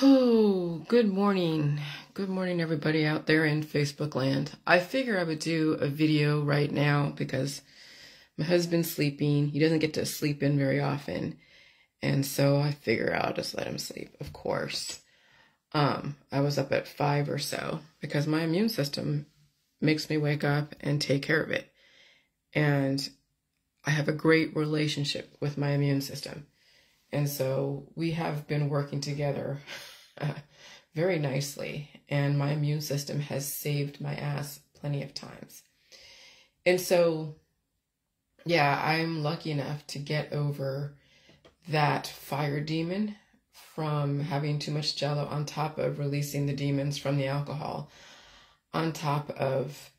Oh, good morning. Good morning, everybody out there in Facebook land. I figure I would do a video right now because my husband's sleeping. He doesn't get to sleep in very often. And so I figure I'll just let him sleep, of course. I was up at 5 or so because my immune system makes me wake up and take care of it. And I have a great relationship with my immune system. And so we have been working together very nicely, and my immune system has saved my ass plenty of times. And so, yeah, I'm lucky enough to get over that fire demon from having too much Jello on top of releasing the demons from the alcohol, on top of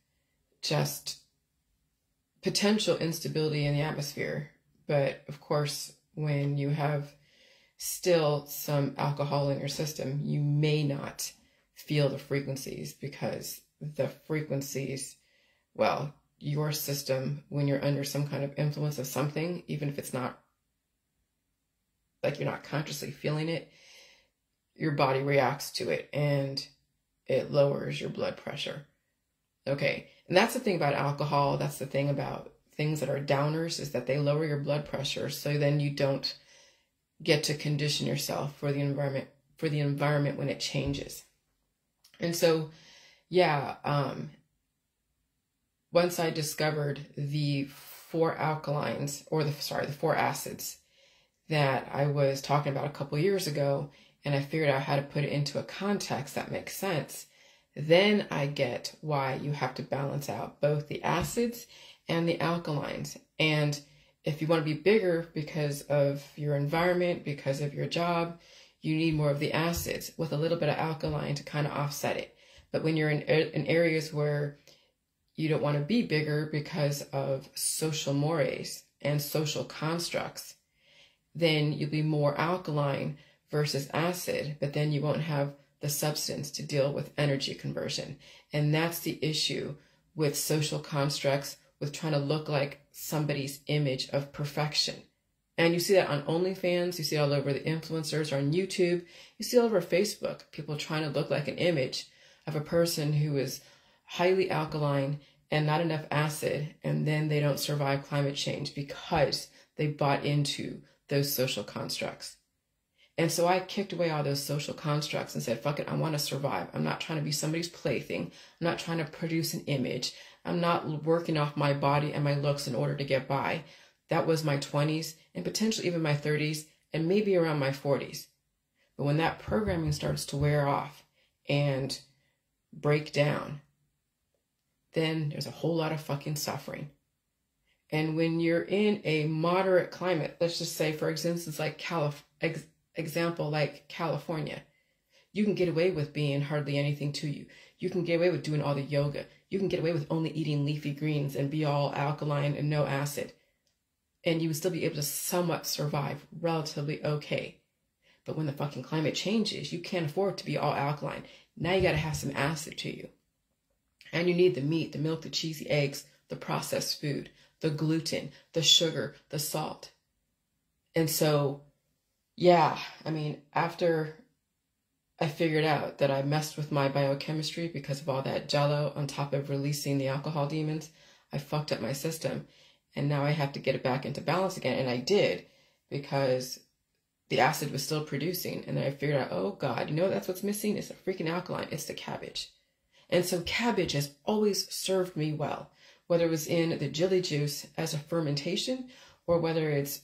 just potential instability in the atmosphere. But of course, when you have still some alcohol in your system, you may not feel the frequencies because the frequencies, well, your system, when you're under some kind of influence of something, even if it's not like you're not consciously feeling it, your body reacts to it and it lowers your blood pressure. Okay. And that's the thing about alcohol. That's the thing about things that are downers, is that they lower your blood pressure, so then you don't get to condition yourself for the environment when it changes. And so, yeah, once I discovered the four alkalines, or the four acids that I was talking about a couple years ago, and I figured out how to put it into a context that makes sense, then I get why you have to balance out both the acids and the alkalines. And if you want to be bigger because of your environment, because of your job, you need more of the acids with a little bit of alkaline to kind of offset it. But when you're in areas where you don't want to be bigger because of social mores and social constructs, then you'll be more alkaline versus acid, but then you won't have the substance to deal with energy conversion. And that's the issue with social constructs, with trying to look like somebody's image of perfection. And you see that on OnlyFans, you see it all over the influencers, or on YouTube, you see it all over Facebook, people trying to look like an image of a person who is highly alkaline and not enough acid, and then they don't survive climate change because they bought into those social constructs. And so I kicked away all those social constructs and said, fuck it, I want to survive. I'm not trying to be somebody's plaything. I'm not trying to produce an image. I'm not working off my body and my looks in order to get by. That was my 20s and potentially even my 30s and maybe around my 40s. But when that programming starts to wear off and break down, then there's a whole lot of fucking suffering. And when you're in a moderate climate, let's just say, for instance, like California, you can get away with being hardly anything to you. You can get away with doing all the yoga. You can get away with only eating leafy greens and be all alkaline and no acid. And you would still be able to somewhat survive relatively okay. But when the fucking climate changes, you can't afford to be all alkaline. Now you got to have some acid to you. And you need the meat, the milk, the cheesy eggs, the processed food, the gluten, the sugar, the salt. And so, yeah, I mean, after I figured out that I messed with my biochemistry because of all that Jello on top of releasing the alcohol demons, I fucked up my system, and now I have to get it back into balance again. And I did, because the acid was still producing. And then I figured out, oh God, you know, that's what's missing. It's a freaking alkaline. It's the cabbage. And so cabbage has always served me well, whether it was in the Jilly Juice as a fermentation, or whether it's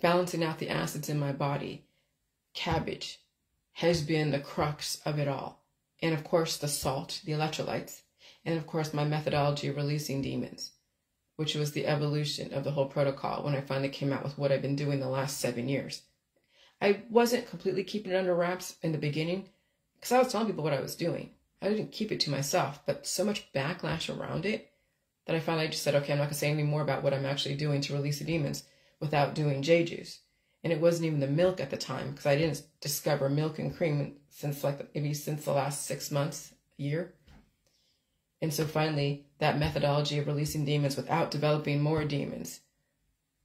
balancing out the acids in my body. Cabbage has been the crux of it all. And of course, the salt, the electrolytes, and of course, my methodology of releasing demons, which was the evolution of the whole protocol when I finally came out with what I've been doing the last 7 years. I wasn't completely keeping it under wraps in the beginning because I was telling people what I was doing. I didn't keep it to myself, but so much backlash around it that I finally just said, okay, I'm not going to say any more about what I'm actually doing to release the demons without doing J-Juice. And it wasn't even the milk at the time, because I didn't discover milk and cream since maybe the last 6 months, a year. And so finally, that methodology of releasing demons without developing more demons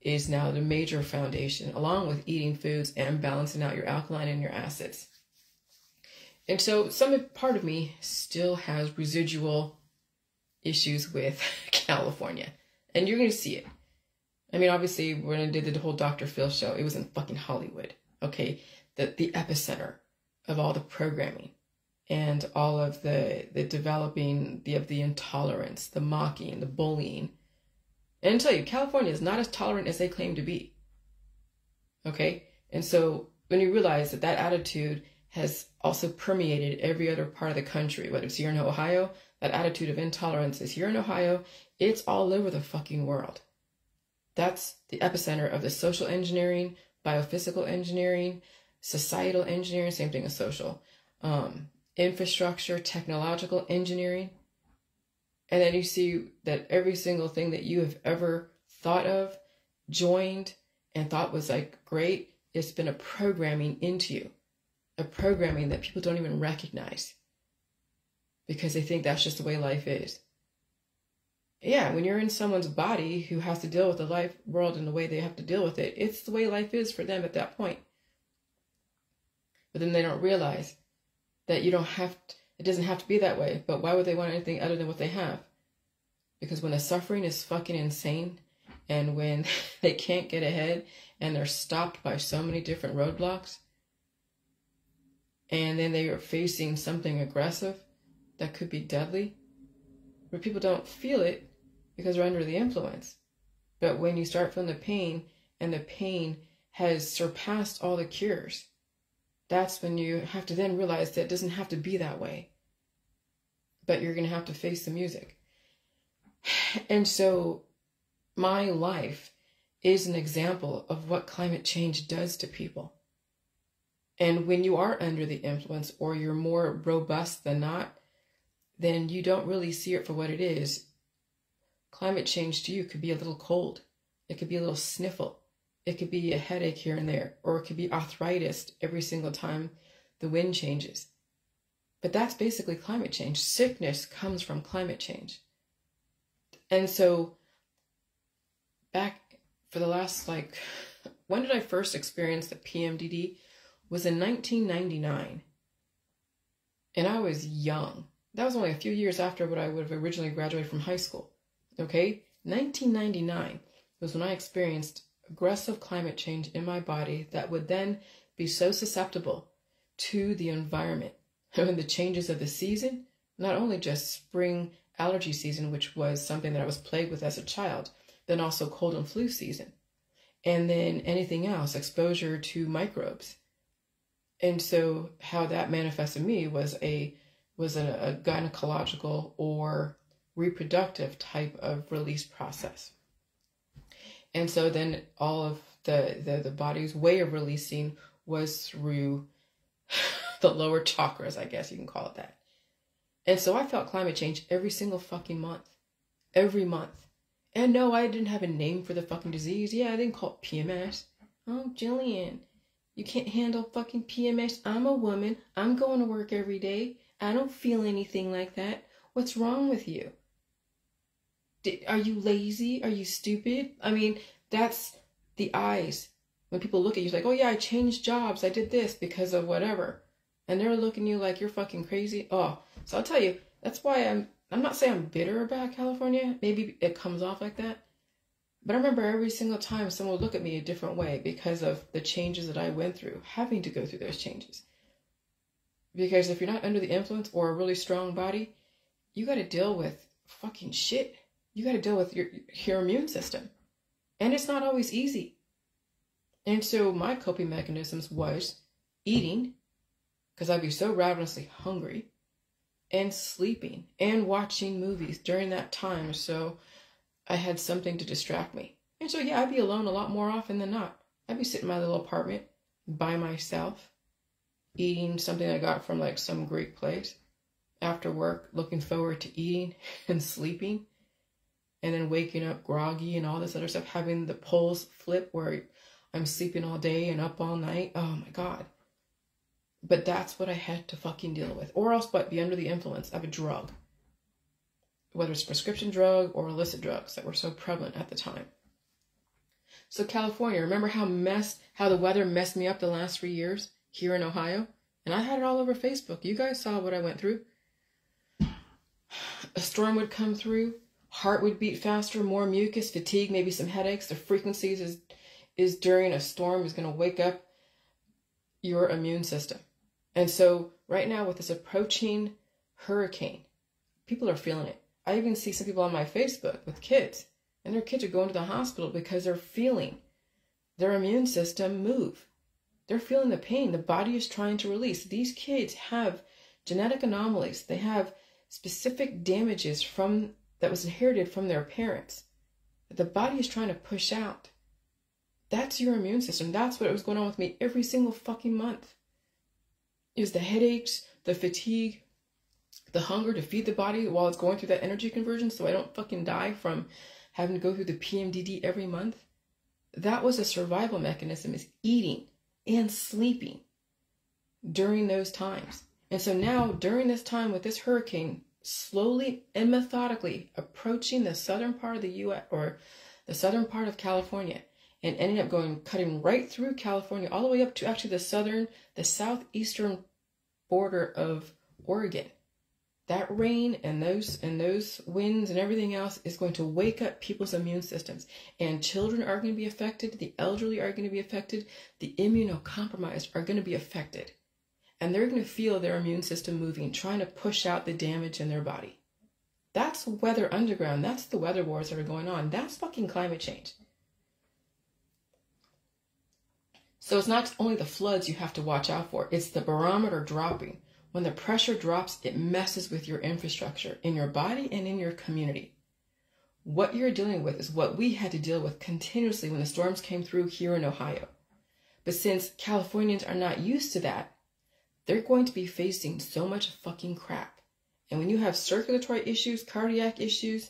is now the major foundation, along with eating foods and balancing out your alkaline and your acids. And so some part of me still has residual issues with California. And you're going to see it. I mean, obviously, when I did the whole Dr. Phil show, it was in fucking Hollywood, okay? The epicenter of all the programming and all of the developing, the intolerance, the mocking, the bullying. And I tell you, California is not as tolerant as they claim to be, okay? And so when you realize that that attitude has also permeated every other part of the country, whether it's here in Ohio, that attitude of intolerance is here in Ohio, it's all over the fucking world. That's the epicenter of the social engineering, biophysical engineering, societal engineering, same thing as social, infrastructure, technological engineering. And then you see that every single thing that you have ever thought of, joined, and thought was like great, it's been a programming into you, a programming that people don't even recognize because they think that's just the way life is. Yeah, when you're in someone's body who has to deal with the life world and the way they have to deal with it, it's the way life is for them at that point. But then they don't realize that you don't have to, it doesn't have to be that way. But why would they want anything other than what they have? Because when the suffering is fucking insane, and when they can't get ahead, and they're stopped by so many different roadblocks, and then they are facing something aggressive that could be deadly, where people don't feel it because they're under the influence. But when you start feeling the pain, and the pain has surpassed all the cures, that's when you have to then realize that it doesn't have to be that way. But you're going to have to face the music. And so my life is an example of what climate change does to people. And when you are under the influence or you're more robust than not, then you don't really see it for what it is. Climate change to you could be a little cold. It could be a little sniffle. It could be a headache here and there, or it could be arthritis every single time the wind changes. But that's basically climate change. Sickness comes from climate change. And so back for the last, like, when did I first experience the PMDD? Was in 1999. And I was young. That was only a few years after what I would have originally graduated from high school. Okay? 1999 was when I experienced aggressive climate change in my body that would then be so susceptible to the environment and the changes of the season, not only just spring allergy season, which was something that I was plagued with as a child, then also cold and flu season, and then anything else, exposure to microbes. And so how that manifested in me was a gynecological or reproductive type of release process. And so then all of the body's way of releasing was through the lower chakras, I guess you can call it that. And so I felt climate change every single fucking month. Every month. And no, I didn't have a name for the fucking disease. Yeah, I didn't call it PMS. Oh, Jillian, you can't handle fucking PMS. I'm a woman. I'm going to work every day. I don't feel anything like that. What's wrong with you? Are you lazy? Are you stupid? I mean, that's the eyes. When people look at you, it's like, oh yeah, I changed jobs. I did this because of whatever. And they're looking at you like you're fucking crazy. Oh, so I'll tell you, that's why I'm not saying I'm bitter about California. Maybe it comes off like that. But I remember every single time someone would look at me a different way because of the changes that I went through, having to go through those changes. Because if you're not under the influence or a really strong body, you got to deal with fucking shit. You got to deal with your immune system. And it's not always easy. And so my coping mechanisms was eating, because I'd be so ravenously hungry, and sleeping, and watching movies during that time. So I had something to distract me. And so, yeah, I'd be alone a lot more often than not. I'd be sitting in my little apartment by myself, eating something I got from like some Greek place. After work, looking forward to eating and sleeping. And then waking up groggy and all this other stuff, having the poles flip where I'm sleeping all day and up all night. Oh my God. But that's what I had to fucking deal with. Or else but be under the influence of a drug. Whether it's prescription drug or illicit drugs that were so prevalent at the time. So California, remember how the weather messed me up the last 3 years here in Ohio? And I had it all over Facebook. You guys saw what I went through. A storm would come through, heart would beat faster, more mucus, fatigue, maybe some headaches. The frequencies is during a storm is going to wake up your immune system. And so right now with this approaching hurricane, people are feeling it. I even see some people on my Facebook with kids, and their kids are going to the hospital because they're feeling their immune system move. They're feeling the pain the body is trying to release. These kids have genetic anomalies. They have specific damages from that was inherited from their parents that the body is trying to push out. That's your immune system. That's what was going on with me every single fucking month. It was the headaches, the fatigue, the hunger to feed the body while it's going through that energy conversion so I don't fucking die from having to go through the PMDD every month. That was a survival mechanism, is eating and sleeping during those times. And so now during this time with this hurricane, slowly and methodically approaching the southern part of the U.S. or the southern part of California and ending up cutting right through California all the way up to actually the southeastern border of Oregon. That rain and those winds and everything else is going to wake up people's immune systems. And children are going to be affected. The elderly are going to be affected. The immunocompromised are going to be affected. And they're going to feel their immune system moving, trying to push out the damage in their body. That's weather underground. That's the weather wars that are going on. That's fucking climate change. So it's not only the floods you have to watch out for. It's the barometer dropping. When the pressure drops, it messes with your infrastructure in your body and in your community. What you're dealing with is what we had to deal with continuously when the storms came through here in Ohio. But since Californians are not used to that, they're going to be facing so much fucking crap. And when you have circulatory issues, cardiac issues,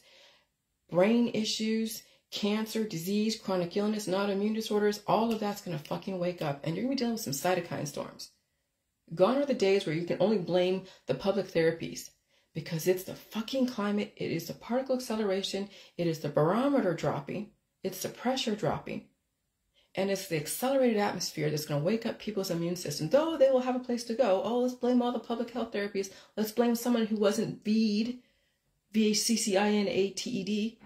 brain issues, cancer, disease, chronic illness, and autoimmune disorders, all of that's going to fucking wake up. And you're going to be dealing with some cytokine storms. Gone are the days where you can only blame the public therapies, because it's the fucking climate, it is the particle acceleration, it is the barometer dropping, it's the pressure dropping, and it's the accelerated atmosphere that's going to wake up people's immune system. Though they will have a place to go, oh, let's blame all the public health therapies, let's blame someone who wasn't VEED, V-A-C-C-I-N-A-T-E-D.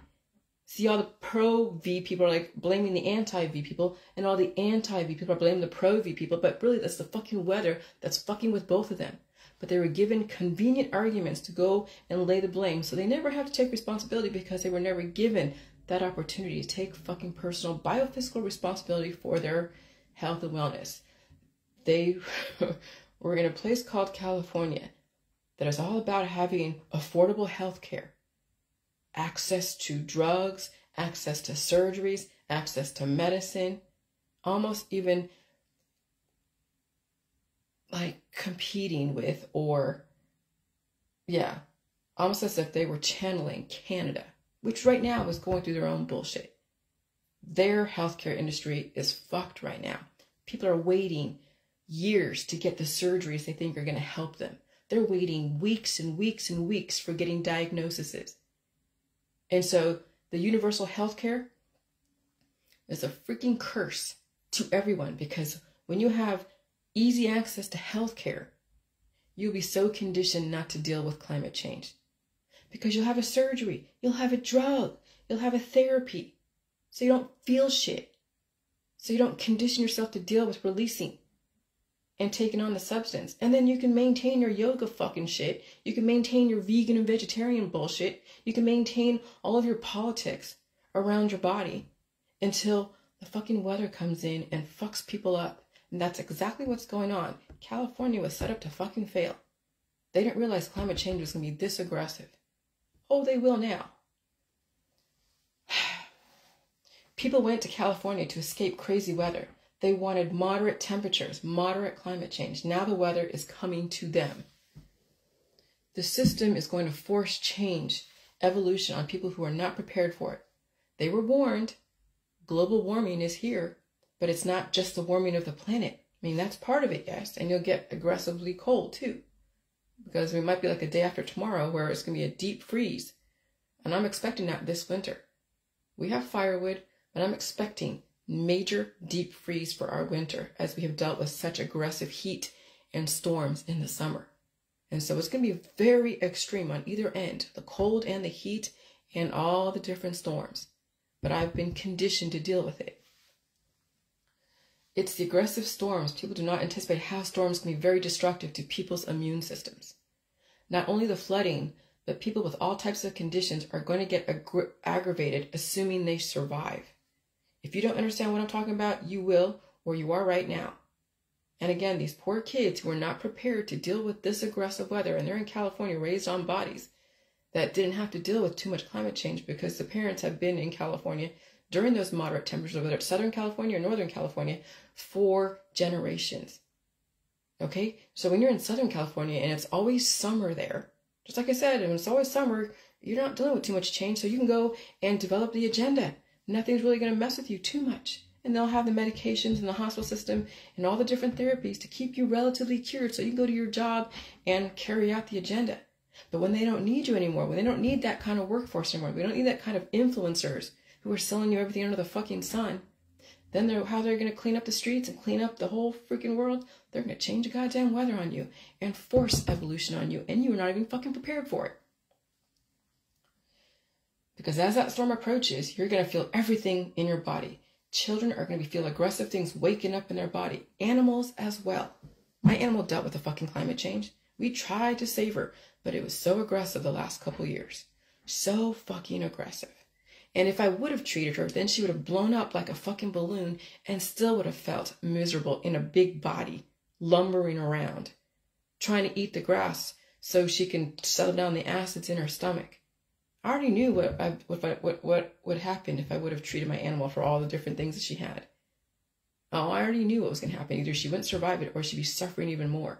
See, all the pro-V people are like blaming the anti-V people, and all the anti-V people are blaming the pro-V people, but really that's the fucking weather that's fucking with both of them. But they were given convenient arguments to go and lay the blame, so they never have to take responsibility because they were never given that opportunity to take fucking personal biophysical responsibility for their health and wellness. They were in a place called California that is all about having affordable health care. Access to drugs, access to surgeries, access to medicine, almost even like competing with or, yeah, almost as if they were channeling Canada, which right now is going through their own bullshit. Their healthcare industry is fucked right now. People are waiting years to get the surgeries they think are going to help them. They're waiting weeks and weeks and weeks for getting diagnoses. And so the universal health care is a freaking curse to everyone, because when you have easy access to health care, you'll be so conditioned not to deal with climate change, because you'll have a surgery, you'll have a drug, you'll have a therapy, so you don't feel shit, so you don't condition yourself to deal with releasing and taking on the substance. And then you can maintain your yoga fucking shit. You can maintain your vegan and vegetarian bullshit. You can maintain all of your politics around your body until the fucking weather comes in and fucks people up. And that's exactly what's going on. California was set up to fucking fail. They didn't realize climate change was going to be this aggressive. Oh, they will now. People went to California to escape crazy weather. They wanted moderate temperatures, moderate climate change. Now the weather is coming to them. The system is going to force change, evolution on people who are not prepared for it. They were warned. Global warming is here, but it's not just the warming of the planet. I mean, that's part of it, yes, and you'll get aggressively cold too, because we might be like a day after tomorrow where it's going to be a deep freeze, and I'm expecting that this winter. We have firewood, but I'm expecting major deep freeze for our winter, as we have dealt with such aggressive heat and storms in the summer. And so it's going to be very extreme on either end, the cold and the heat and all the different storms. But I've been conditioned to deal with it. It's the aggressive storms. People do not anticipate how storms can be very destructive to people's immune systems. Not only the flooding, but people with all types of conditions are going to get aggravated, assuming they survive. If you don't understand what I'm talking about, you will, or you are right now. And again, these poor kids who are not prepared to deal with this aggressive weather, and they're in California, raised on bodies that didn't have to deal with too much climate change because the parents have been in California during those moderate temperatures, whether it's Southern California or Northern California, for generations. Okay? So when you're in Southern California and it's always summer there, just like I said, and it's always summer, you're not dealing with too much change, so you can go and develop the agenda. Nothing's really going to mess with you too much. And they'll have the medications and the hospital system and all the different therapies to keep you relatively cured so you can go to your job and carry out the agenda. But when they don't need you anymore, when they don't need that kind of workforce anymore, we don't need that kind of influencers who are selling you everything under the fucking sun, then how they're going to clean up the streets and clean up the whole freaking world? They're going to change the goddamn weather on you and force evolution on you, and you are not even fucking prepared for it. Because as that storm approaches, you're going to feel everything in your body. Children are going to feel aggressive things waking up in their body. Animals as well. My animal dealt with the fucking climate change. We tried to save her, but it was so aggressive the last couple years. So fucking aggressive. And if I would have treated her, then she would have blown up like a fucking balloon and still would have felt miserable in a big body, lumbering around, trying to eat the grass so she can settle down the acids in her stomach. I already knew what would happen if I would have treated my animal for all the different things that she had. Oh, I already knew what was going to happen. Either she wouldn't survive it or she'd be suffering even more.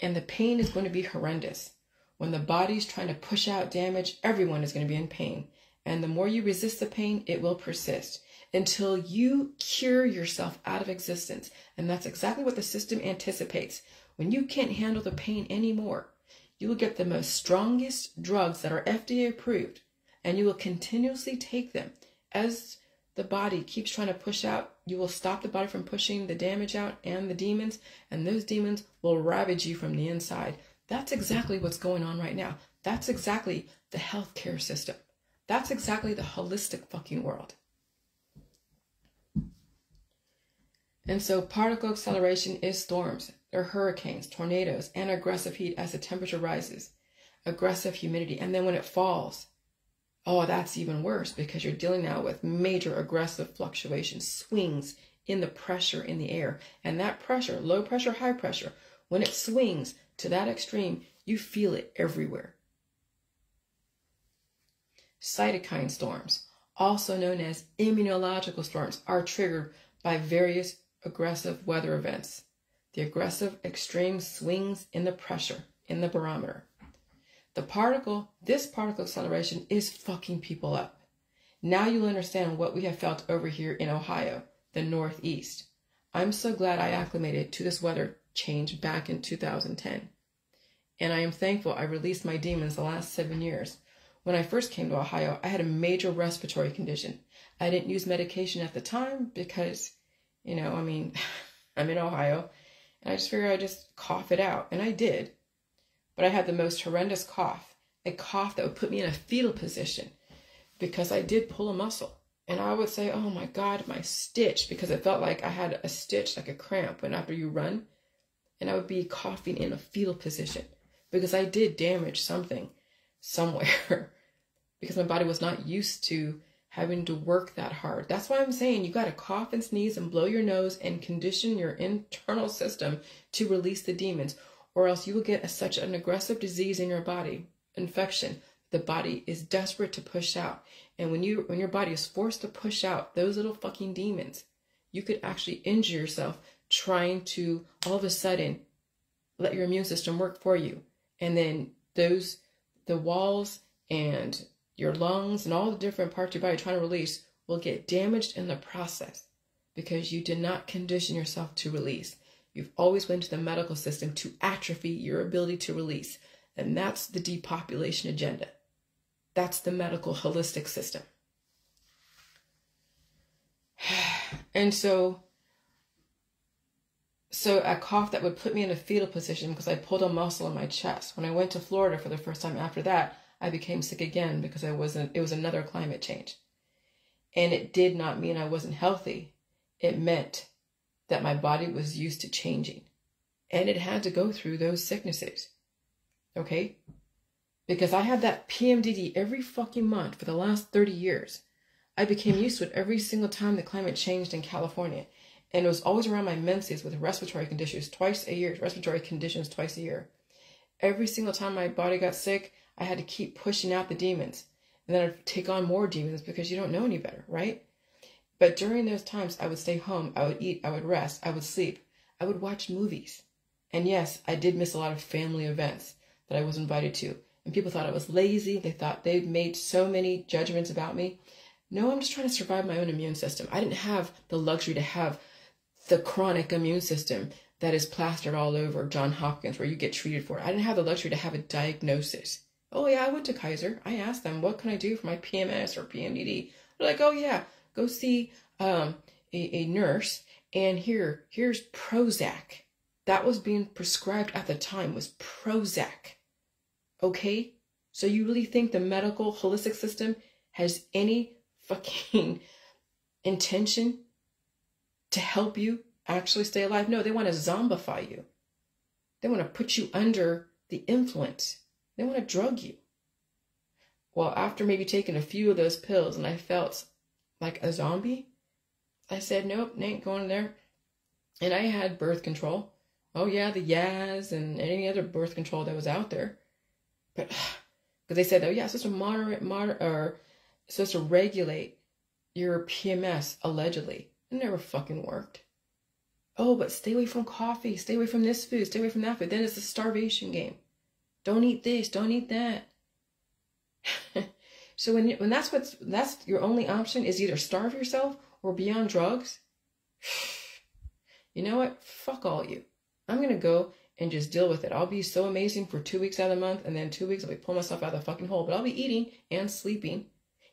And the pain is going to be horrendous. When the body's trying to push out damage, everyone is going to be in pain. And the more you resist the pain, it will persist until you cure yourself out of existence. And that's exactly what the system anticipates. When you can't handle the pain anymore, you will get the most strongest drugs that are FDA approved, and you will continuously take them. As the body keeps trying to push out, you will stop the body from pushing the damage out and the demons, and those demons will ravage you from the inside. That's exactly what's going on right now. That's exactly the healthcare system. That's exactly the holistic fucking world. And so particle acceleration is storms. They're hurricanes, tornadoes, and aggressive heat as the temperature rises, aggressive humidity. And then when it falls, oh, that's even worse because you're dealing now with major aggressive fluctuations, swings in the pressure in the air. And that pressure, low pressure, high pressure, when it swings to that extreme, you feel it everywhere. Cytokine storms, also known as immunological storms, are triggered by various aggressive weather events. The aggressive extreme swings in the pressure, in the barometer. This particle acceleration is fucking people up. Now you'll understand what we have felt over here in Ohio, the Northeast. I'm so glad I acclimated to this weather change back in 2010. And I am thankful I released my demons the last 7 years. When I first came to Ohio, I had a major respiratory condition. I didn't use medication at the time because, you know, I mean, I'm in Ohio, and I just figured I'd just cough it out, and I did. But I had the most horrendous cough, a cough that would put me in a fetal position because I did pull a muscle. And I would say, oh my God, my stitch, because it felt like I had a stitch, like a cramp, when after you run, and I would be coughing in a fetal position because I did damage something somewhere because my body was not used to having to work that hard. That's why I'm saying you got to cough and sneeze and blow your nose and condition your internal system to release the demons, or else you will get such an aggressive disease in your body, infection. The body is desperate to push out. And when your body is forced to push out those little fucking demons, you could actually injure yourself trying to all of a sudden let your immune system work for you. And then the walls and your lungs and all the different parts of your body trying to release will get damaged in the process because you did not condition yourself to release. You've always went to the medical system to atrophy your ability to release. And that's the depopulation agenda. That's the medical holistic system. And so a cough that would put me in a fetal position because I pulled a muscle in my chest. When I went to Florida for the first time after that, I became sick again because it was another climate change. And it did not mean I wasn't healthy. It meant that my body was used to changing. And it had to go through those sicknesses. Okay? Because I had that PMDD every fucking month for the last 30 years. I became used to it every single time the climate changed in California. And it was always around my menses with respiratory conditions twice a year. Every single time my body got sick, I had to keep pushing out the demons. And then I'd take on more demons because you don't know any better, right? But during those times, I would stay home, I would eat, I would rest, I would sleep, I would watch movies. And yes, I did miss a lot of family events that I was invited to. And people thought I was lazy. They thought they made so many judgments about me. No, I'm just trying to survive my own immune system. I didn't have the luxury to have the chronic immune system that is plastered all over John Hopkins where you get treated for it. I didn't have the luxury to have a diagnosis. Oh yeah, I went to Kaiser. I asked them, what can I do for my PMS or PMDD? They're like, oh yeah, go see a nurse, and here's Prozac. That was being prescribed at the time, was Prozac. Okay? So you really think the medical holistic system has any fucking intention to help you actually stay alive? No, they want to zombify you. They want to put you under the influence. They want to drug you. Well, after maybe taking a few of those pills and I felt like a zombie, I said, nope, ain't going there. And I had birth control. Oh yeah, the Yaz and any other birth control that was out there. But because they said, oh yeah, it's supposed to regulate your PMS, allegedly. It never fucking worked. Oh, but stay away from coffee, stay away from this food, stay away from that food. Then it's a starvation game. Don't eat this, don't eat that. So when that's your only option is either starve yourself or be on drugs. You know what? Fuck all you. I'm going to go and just deal with it. I'll be so amazing for 2 weeks out of the month, and then 2 weeks I'll be pulling myself out of the fucking hole. But I'll be eating and sleeping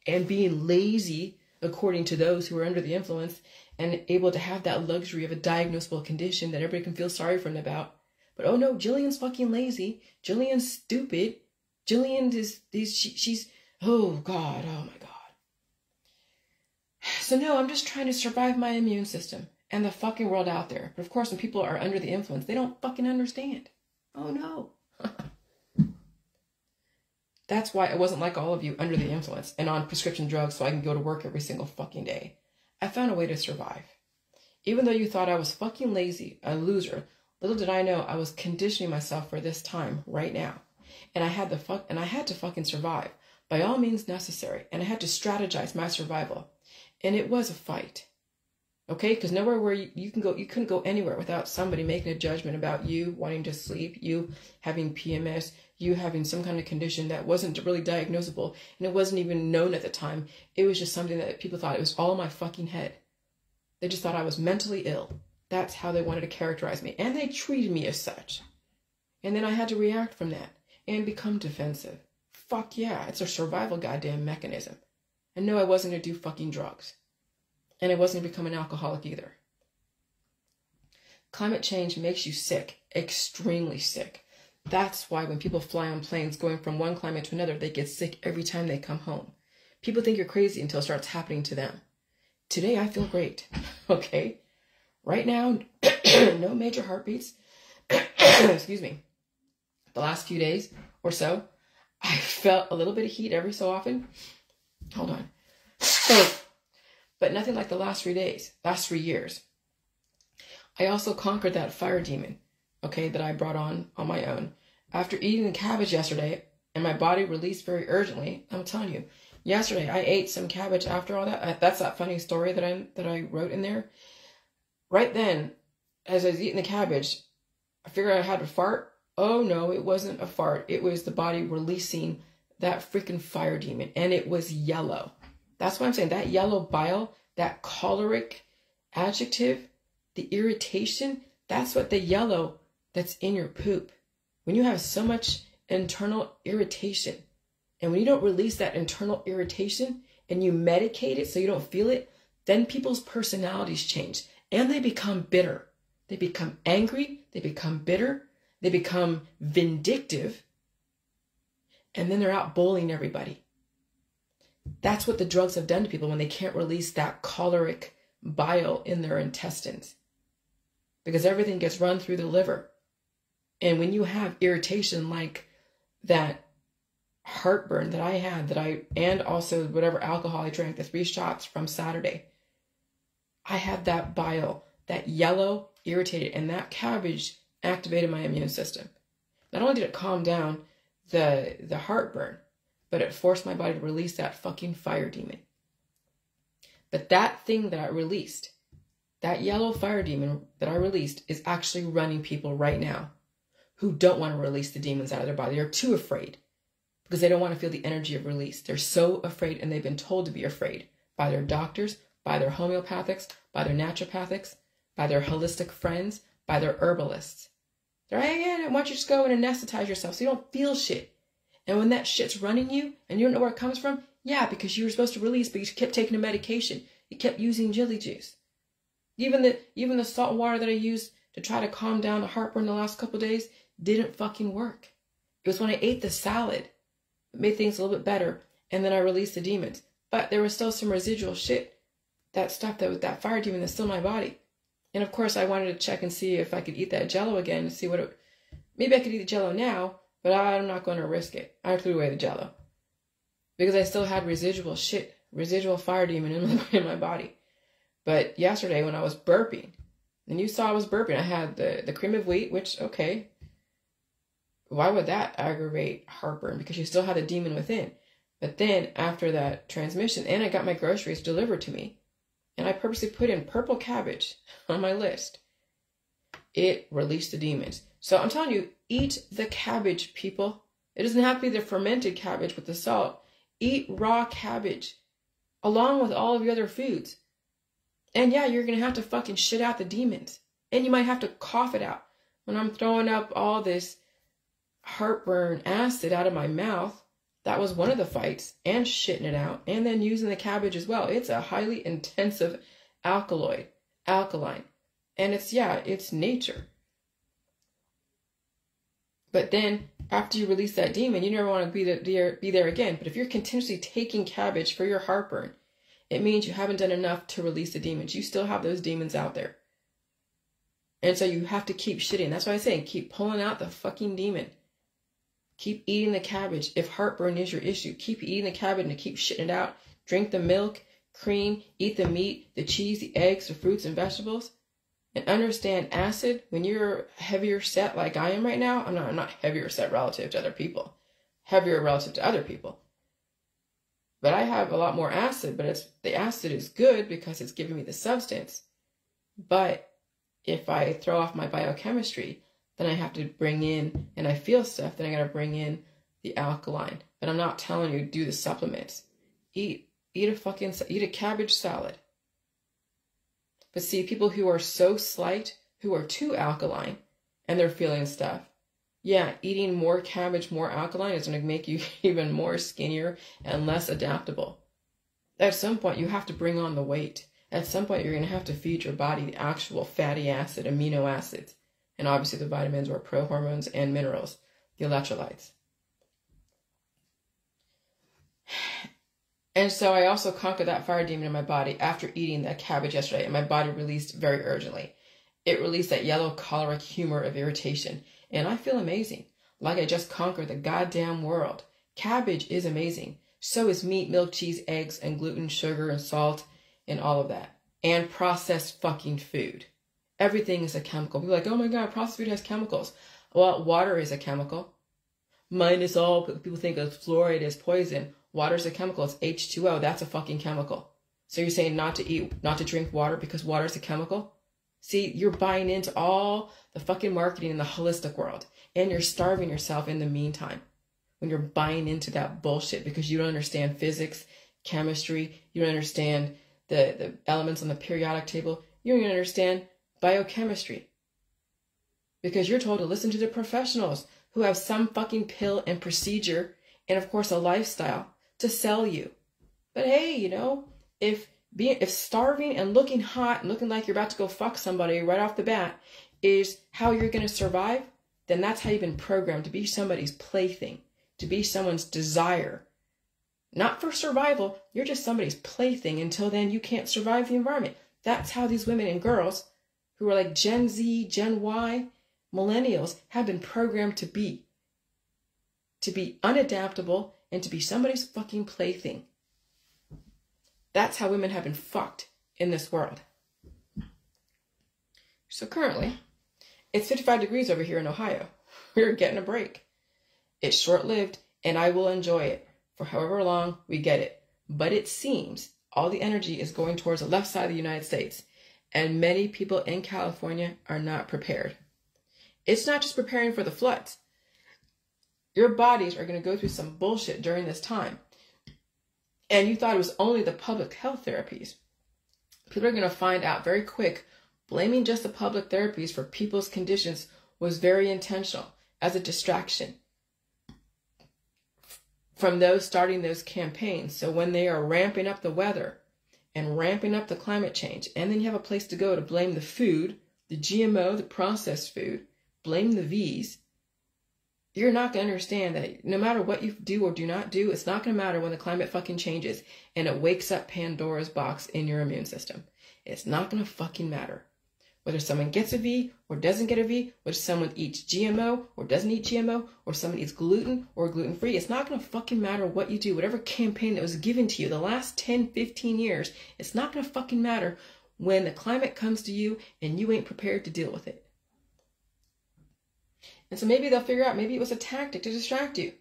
and being lazy according to those who are under the influence and able to have that luxury of a diagnosable condition that everybody can feel sorry for them about. But oh no, Jillian's fucking lazy. Jillian's stupid. Jillian is, she's, oh God, oh my God. So no, I'm just trying to survive my immune system and the fucking world out there. But of course, when people are under the influence, they don't fucking understand. Oh no. That's why I wasn't like all of you under the influence and on prescription drugs so I can go to work every single fucking day. I found a way to survive. Even though you thought I was fucking lazy, a loser, little did I know I was conditioning myself for this time right now. And I had to fucking survive by all means necessary. And I had to strategize my survival. And it was a fight. Okay? Because nowhere where you can go, you couldn't go anywhere without somebody making a judgment about you wanting to sleep, you having PMS, you having some kind of condition that wasn't really diagnosable, and it wasn't even known at the time. It was just something that people thought it was all in my fucking head. They just thought I was mentally ill. That's how they wanted to characterize me. And they treated me as such. And then I had to react from that and become defensive. Fuck yeah, it's a survival goddamn mechanism. And no, I wasn't going to do fucking drugs. And I wasn't going to become an alcoholic either. Climate change makes you sick, extremely sick. That's why when people fly on planes going from one climate to another, they get sick every time they come home. People think you're crazy until it starts happening to them. Today, I feel great, okay? Right now, no major heartbeats. Excuse me. The last few days or so, I felt a little bit of heat every so often. Hold on. But nothing like the last 3 years. I also conquered that fire demon, okay, that I brought on my own. After eating the cabbage yesterday, and my body released very urgently, I'm telling you, yesterday I ate some cabbage after all that. That's that funny story that I wrote in there. Right then, as I was eating the cabbage, I figured I had to fart. Oh no, it wasn't a fart. It was the body releasing that freaking fire demon, and it was yellow. That's why I'm saying that yellow bile, that choleric adjective, the irritation, that's what the yellow that's in your poop. When you have so much internal irritation, and when you don't release that internal irritation and you medicate it so you don't feel it, then people's personalities change and they become bitter. They become angry, they become bitter, they become vindictive, and then they're out bullying everybody. That's what the drugs have done to people when they can't release that choleric bile in their intestines, because everything gets run through the liver. And when you have irritation like that heartburn that I had, and also whatever alcohol I drank, the 3 shots from Saturday, I had that bile, that yellow, irritated, and that cabbage activated my immune system. Not only did it calm down the heartburn, but it forced my body to release that fucking fire demon. But that thing that I released, that yellow fire demon that I released, is actually running people right now who don't want to release the demons out of their body. They're too afraid because they don't want to feel the energy of release. They're so afraid, and they've been told to be afraid by their doctors, by their homeopathics, by their naturopathics, by their holistic friends, by their herbalists. They're like, hey, why don't you just go and anesthetize yourself so you don't feel shit? And when that shit's running you and you don't know where it comes from, yeah, because you were supposed to release, but you kept taking a medication. You kept using Jilly Juice. Even the salt water that I used to try to calm down the heartburn the last couple of days didn't fucking work. It was when I ate the salad. It made things a little bit better, and then I released the demons. But there was still some residual shit, that stuff that was that fire demon that's still in my body. And of course, I wanted to check and see if I could eat that Jello again and see what it. Maybe I could eat the Jello now, but I'm not going to risk it. I threw away the Jello, because I still had residual shit, residual fire demon in my body. But yesterday when I was burping, and you saw I was burping, I had the cream of wheat, which, okay, why would that aggravate heartburn? Because you still had the demon within. But then after that transmission, and I got my groceries delivered to me, and I purposely put in purple cabbage on my list, it released the demons. So I'm telling you, eat the cabbage, people. It doesn't have to be the fermented cabbage with the salt. Eat raw cabbage along with all of your other foods. And yeah, you're going to have to fucking shit out the demons. And you might have to cough it out. When I'm throwing up all this heartburn acid out of my mouth, that was one of the fights, and shitting it out, and then using the cabbage as well. It's a highly intensive alkaline. And it's nature. But then after you release that demon, you never want to be there again. But if you're continuously taking cabbage for your heartburn, it means you haven't done enough to release the demons. You still have those demons out there. And so you have to keep shitting. That's why I say keep pulling out the fucking demon. Keep eating the cabbage. If heartburn is your issue, keep eating the cabbage and keep shitting it out. Drink the milk, cream, eat the meat, the cheese, the eggs, the fruits and vegetables. And understand acid, when you're heavier set like I am right now, I'm not heavier set relative to other people. Heavier relative to other people. But I have a lot more acid, but the acid is good because it's giving me the substance. But if I throw off my biochemistry, then I have to bring in, and I feel stuff, then I gotta bring in the alkaline. But I'm not telling you do the supplements. Eat a cabbage salad. But see, people who are so slight, who are too alkaline, and they're feeling stuff, yeah, eating more cabbage, more alkaline is going to make you even more skinnier and less adaptable. At some point, you have to bring on the weight. At some point, you're going to have to feed your body the actual fatty acid, amino acids, and obviously the vitamins or pro-hormones and minerals, the electrolytes. And so I also conquered that fire demon in my body after eating that cabbage yesterday, and my body released very urgently. It released that yellow choleric humor of irritation, and I feel amazing, like I just conquered the goddamn world. Cabbage is amazing. So is meat, milk, cheese, eggs, and gluten, sugar, and salt, and all of that. And processed fucking food. Everything is a chemical. People are like, oh my God, processed food has chemicals. Well, water is a chemical. Minus all, people think of fluoride as poison. Water is a chemical. It's H2O. That's a fucking chemical. So you're saying not to drink water because water is a chemical? See, you're buying into all the fucking marketing in the holistic world, and you're starving yourself in the meantime when you're buying into that bullshit because you don't understand physics, chemistry, you don't understand the elements on the periodic table, you don't even understand biochemistry because you're told to listen to the professionals who have some fucking pill and procedure and, of course, a lifestyle to sell you. But hey, you know, if if starving and looking hot and looking like you're about to go fuck somebody right off the bat is how you're going to survive, then that's how you've been programmed to be somebody's plaything, to be someone's desire. Not for survival, you're just somebody's plaything. Until then, you can't survive the environment. That's how these women and girls who are like Gen Z, Gen Y, millennials have been programmed to be. To be unadaptable and to be somebody's fucking plaything. That's how women have been fucked in this world. So currently, it's 55 degrees over here in Ohio. We're getting a break. It's short-lived, and I will enjoy it for however long we get it. But it seems all the energy is going towards the left side of the United States, and many people in California are not prepared. It's not just preparing for the floods. Your bodies are going to go through some bullshit during this time. And you thought it was only the public health therapies. People are going to find out very quick, blaming just the public therapies for people's conditions was very intentional as a distraction from those starting those campaigns. So when they are ramping up the weather and ramping up the climate change, and then you have a place to go to blame the food, the GMO, the processed food, blame the V's, you're not going to understand that no matter what you do or do not do, it's not going to matter when the climate fucking changes and it wakes up Pandora's box in your immune system. It's not going to fucking matter. Whether someone gets a V or doesn't get a V, whether someone eats GMO or doesn't eat GMO, or someone eats gluten or gluten-free, it's not going to fucking matter what you do. Whatever campaign that was given to you the last 10, 15 years, it's not going to fucking matter when the climate comes to you and you ain't prepared to deal with it. And so maybe they'll figure out, maybe it was a tactic to distract you.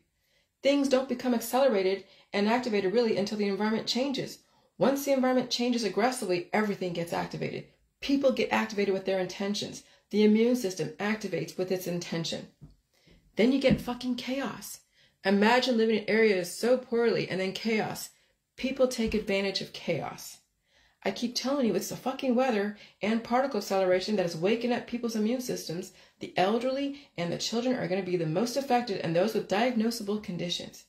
Things don't become accelerated and activated really until the environment changes. Once the environment changes aggressively, everything gets activated. People get activated with their intentions. The immune system activates with its intention. Then you get fucking chaos. Imagine living in areas so poorly and then chaos. People take advantage of chaos. I keep telling you, it's the fucking weather and particle acceleration that is waking up people's immune systems. The elderly and the children are going to be the most affected, and those with diagnosable conditions.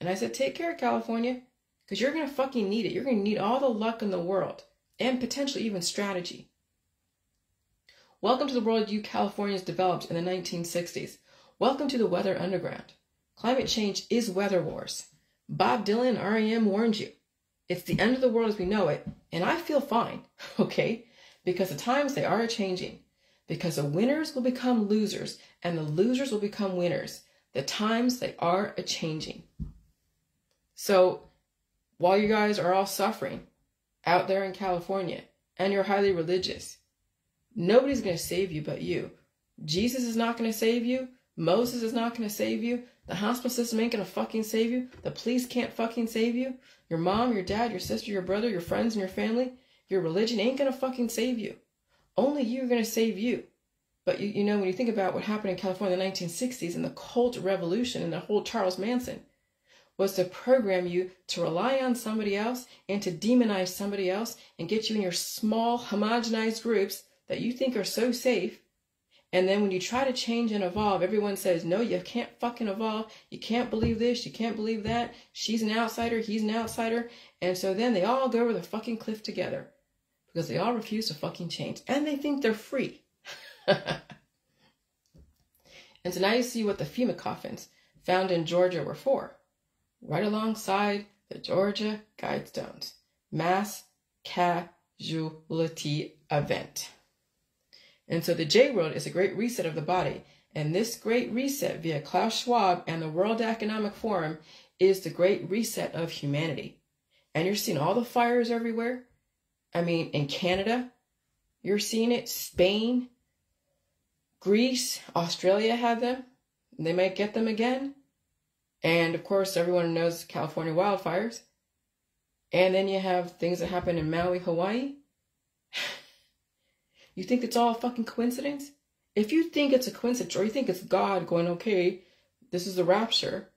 And I said, take care, California, because you're going to fucking need it. You're going to need all the luck in the world and potentially even strategy. Welcome to the world you Californians developed in the 1960s. Welcome to the weather underground. Climate change is weather wars. Bob Dylan, R.E.M. warned you. It's the end of the world as we know it, and I feel fine, okay? Because the times, they are changing. Because the winners will become losers, and the losers will become winners. The times, they are changing. So, while you guys are all suffering out there in California, and you're highly religious, nobody's going to save you but you. Jesus is not going to save you. Moses is not going to save you. The hospital system ain't going to fucking save you. The police can't fucking save you. Your mom, your dad, your sister, your brother, your friends, and your family, your religion ain't going to fucking save you. Only you're going to save you. But you know, when you think about what happened in California in the 1960s and the cult revolution and the whole Charles Manson was to program you to rely on somebody else and to demonize somebody else and get you in your small homogenized groups that you think are so safe. And then when you try to change and evolve, everyone says, no, you can't fucking evolve. You can't believe this. You can't believe that. She's an outsider. He's an outsider. And so then they all go over the fucking cliff together because they all refuse to fucking change. And they think they're free. And so now you see what the FEMA coffins found in Georgia were for. Right alongside the Georgia Guidestones. Mass casualty event. And so the J world is a great reset of the body. And this great reset via Klaus Schwab and the World Economic Forum is the great reset of humanity. And you're seeing all the fires everywhere. I mean, in Canada, you're seeing it. Spain, Greece, Australia had them. They might get them again. And of course, everyone knows California wildfires. And then you have things that happen in Maui, Hawaii. You think it's all a fucking coincidence? If you think it's a coincidence, or you think it's God going, okay, this is the rapture,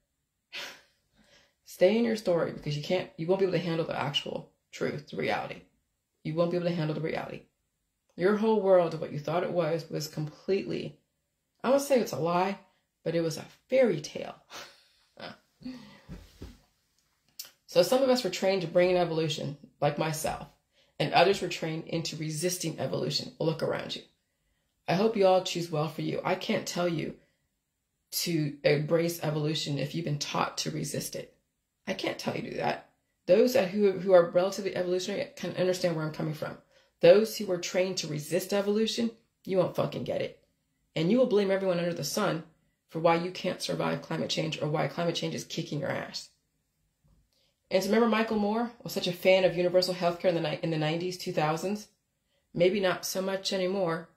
stay in your story, because you won't be able to handle the actual truth, the reality. You won't be able to handle the reality. Your whole world of what you thought it was completely, I won't say it's a lie, but it was a fairy tale. So some of us were trained to bring in evolution, like myself, and others were trained into resisting evolution. Look around you. I hope you all choose well for you. I can't tell you to embrace evolution if you've been taught to resist it. I can't tell you to do that. Those who are relatively evolutionary can understand where I'm coming from. Those who were trained to resist evolution, you won't fucking get it. And you will blame everyone under the sun for why you can't survive climate change or why climate change is kicking your ass. And so remember Michael Moore was such a fan of universal healthcare in the 90s, 2000s? Maybe not so much anymore,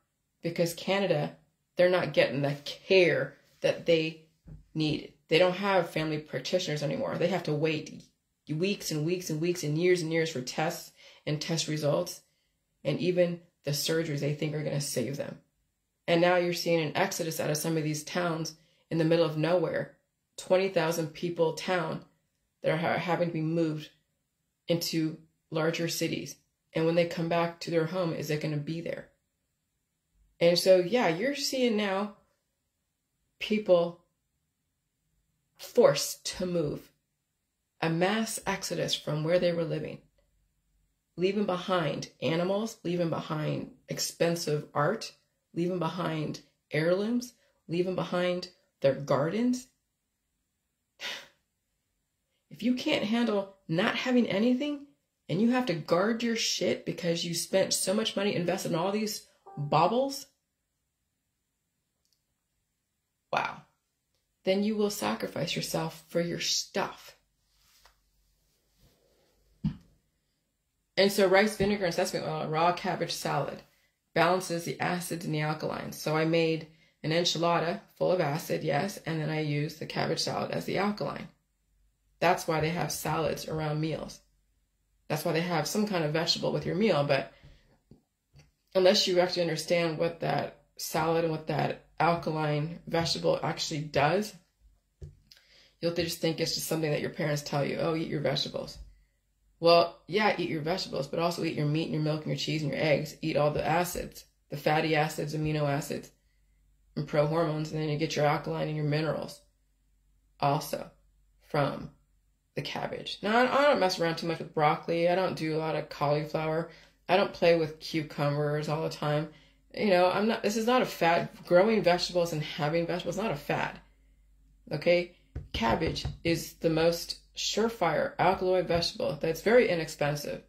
because Canada, they're not getting the care that they needed. They don't have family practitioners anymore. They have to wait weeks and weeks and weeks and years for tests and test results, and even the surgeries they think are going to save them. And now you're seeing an exodus out of some of these towns in the middle of nowhere, 20,000 people town that are having to be moved into larger cities. And when they come back to their home, is it going to be there? And so, yeah, you're seeing now people forced to move, a mass exodus from where they were living, leaving behind animals, leaving behind expensive art, leaving behind heirlooms, leaving behind their gardens. If you can't handle not having anything and you have to guard your shit because you spent so much money invested in all these baubles, wow, then you will sacrifice yourself for your stuff. And so rice, vinegar, and sesame oil, raw cabbage salad balances the acids and the alkalines. So I made an enchilada full of acid, yes, and then I used the cabbage salad as the alkaline. That's why they have salads around meals. That's why they have some kind of vegetable with your meal, but unless you actually understand what that salad and what that alkaline vegetable actually does, you'll just think it's just something that your parents tell you, oh, eat your vegetables. Well, yeah, eat your vegetables, but also eat your meat and your milk and your cheese and your eggs. Eat all the acids, the fatty acids, amino acids, and pro-hormones, and then you get your alkaline and your minerals also from the cabbage. Now, I don't mess around too much with broccoli. I don't do a lot of cauliflower. I don't play with cucumbers all the time. You know, I'm not, this is not a fad. Growing vegetables and having vegetables is not a fad, okay? Cabbage is the most surefire alkaloid vegetable that's very inexpensive,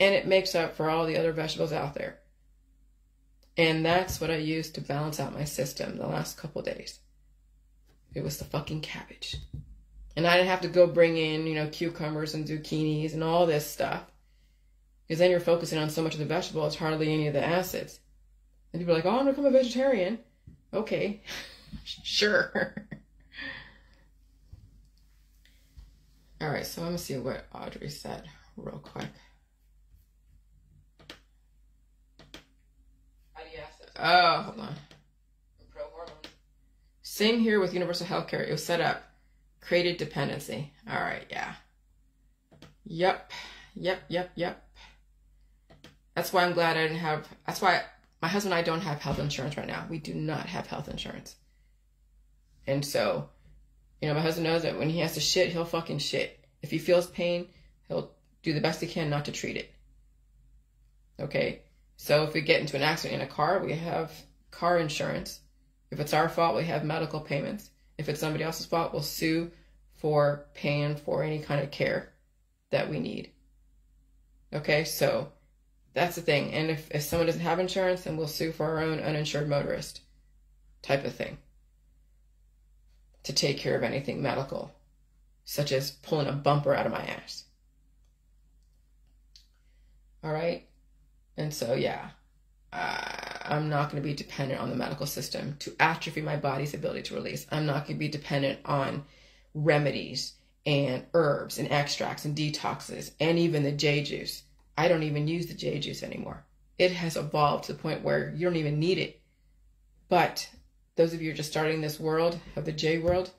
and it makes up for all the other vegetables out there. And that's what I used to balance out my system the last couple days. It was the fucking cabbage. And I didn't have to go bring in, you know, cucumbers and zucchinis and all this stuff, because then you're focusing on so much of the vegetable, it's hardly any of the acids. And people are like, oh, I'm gonna become a vegetarian. Okay, sure. All right, so I'm gonna see what Audrey said real quick. Oh, hold on. Same here with universal healthcare. It was set up, created dependency. All right, yeah. Yep. That's why I'm glad I didn't have, that's why my husband and I don't have health insurance right now. We do not have health insurance. And so, you know, my husband knows that when he has to shit, he'll fucking shit. If he feels pain, he'll do the best he can not to treat it. Okay? So if we get into an accident in a car, we have car insurance. If it's our fault, we have medical payments. If it's somebody else's fault, we'll sue for paying for any kind of care that we need. Okay? So that's the thing. And if someone doesn't have insurance, then we'll sue for our own uninsured motorist type of thing, to take care of anything medical, such as pulling a bumper out of my ass. All right? And so, yeah, I'm not going to be dependent on the medical system to atrophy my body's ability to release. I'm not going to be dependent on remedies and herbs and extracts and detoxes and even the J juice. I don't even use the J juice anymore. It has evolved to the point where you don't even need it. But those of you who are just starting this world of the J world,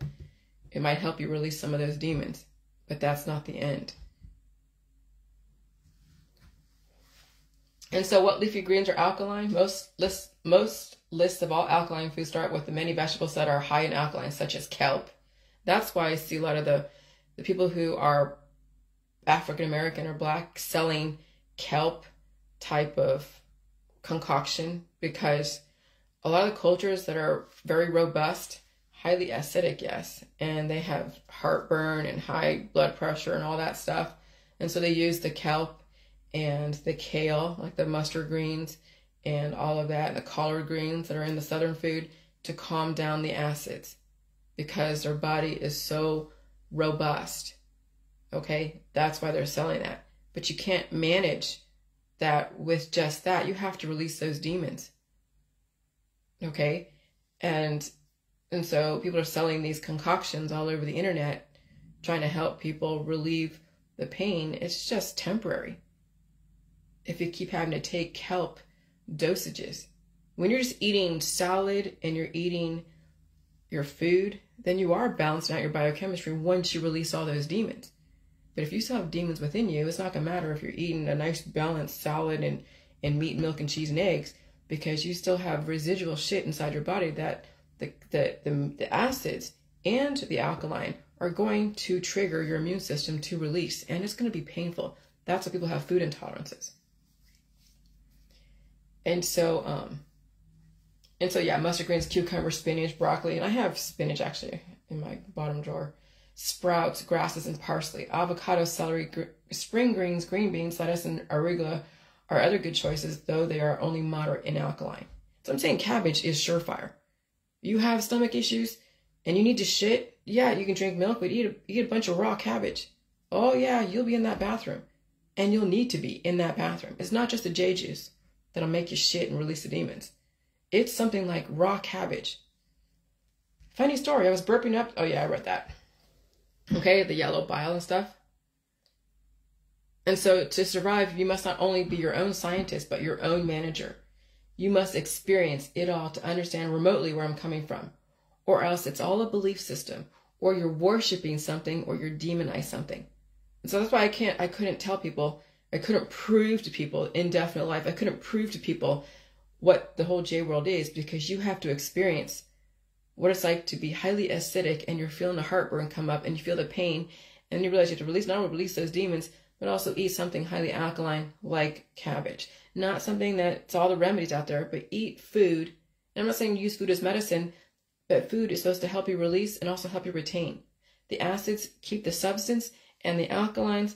it might help you release some of those demons, but that's not the end. And so what leafy greens are alkaline? Most lists of all alkaline foods start with the many vegetables that are high in alkaline, such as kelp. That's why I see a lot of the people who are African American or Black selling kelp type of concoction, because a lot of the cultures that are very robust, highly acidic, yes, and they have heartburn and high blood pressure and all that stuff. And so they use the kelp and the kale, like the mustard greens and all of that, and the collard greens that are in the Southern food, to calm down the acids, because their body is so robust. Okay, that's why they're selling that. But you can't manage that with just that. You have to release those demons. Okay, and so people are selling these concoctions all over the internet, trying to help people relieve the pain. It's just temporary. If you keep having to take kelp dosages, when you're just eating solid and you're eating your food, then you are balancing out your biochemistry once you release all those demons. But if you still have demons within you, it's not going to matter if you're eating a nice balanced salad and meat, milk, and cheese and eggs, because you still have residual shit inside your body that the acids and the alkaline are going to trigger your immune system to release, and it's going to be painful. That's why people have food intolerances. And so yeah, mustard greens, cucumber, spinach, broccoli, and I have spinach actually in my bottom drawer, sprouts, grasses, and parsley, avocado, celery, spring greens, green beans, lettuce, and arugula are other good choices, though they are only moderate in alkaline. So I'm saying cabbage is surefire. You have stomach issues and you need to shit, yeah, you can drink milk, but eat a bunch of raw cabbage. Oh yeah, you'll be in that bathroom, and you'll need to be in that bathroom. It's not just the J juice that'll make you shit and release the demons. It's something like raw cabbage. Funny story, I was burping up. Oh yeah, I read that. Okay, the yellow bile and stuff. And so to survive, you must not only be your own scientist, but your own manager. You must experience it all to understand remotely where I'm coming from, or else it's all a belief system, or you're worshiping something, or you're demonized something. And so that's why I couldn't tell people, I couldn't prove to people indefinite life. I couldn't prove to people what the whole J world is, because you have to experience what it's like to be highly acidic and you're feeling the heartburn come up and you feel the pain, and you realize you have to release, not only release those demons, but also eat something highly alkaline like cabbage. Not something that's all the remedies out there, but eat food. And I'm not saying use food as medicine, but food is supposed to help you release and also help you retain. The acids keep the substance, and the alkalines,